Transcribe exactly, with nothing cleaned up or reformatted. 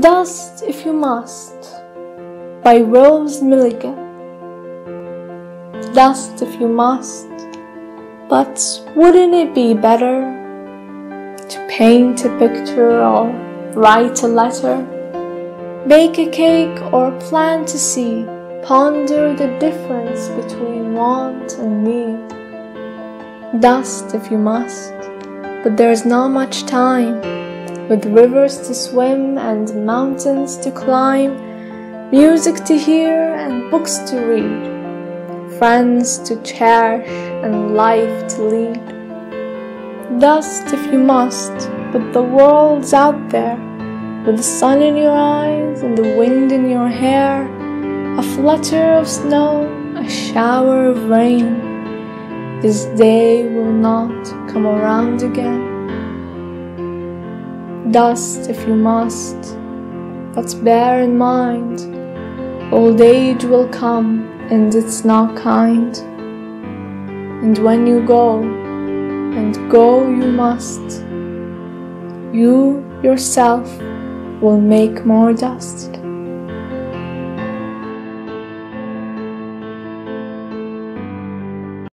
Dust If You Must by Rose Milligan. Dust if you must, but wouldn't it be better to paint a picture or write a letter? Bake a cake or plant a seed, ponder the difference between want and need. Dust if you must, but there's not much time. With rivers to swim and mountains to climb, music to hear and books to read, friends to cherish and life to lead. Dust if you must, but the world's out there, with the sun in your eyes and the wind in your hair, a flutter of snow, a shower of rain. This day will not come around again. Dust if you must, but bear in mind, old age will come and it's not kind. And when you go, and go you must, you yourself will make more dust.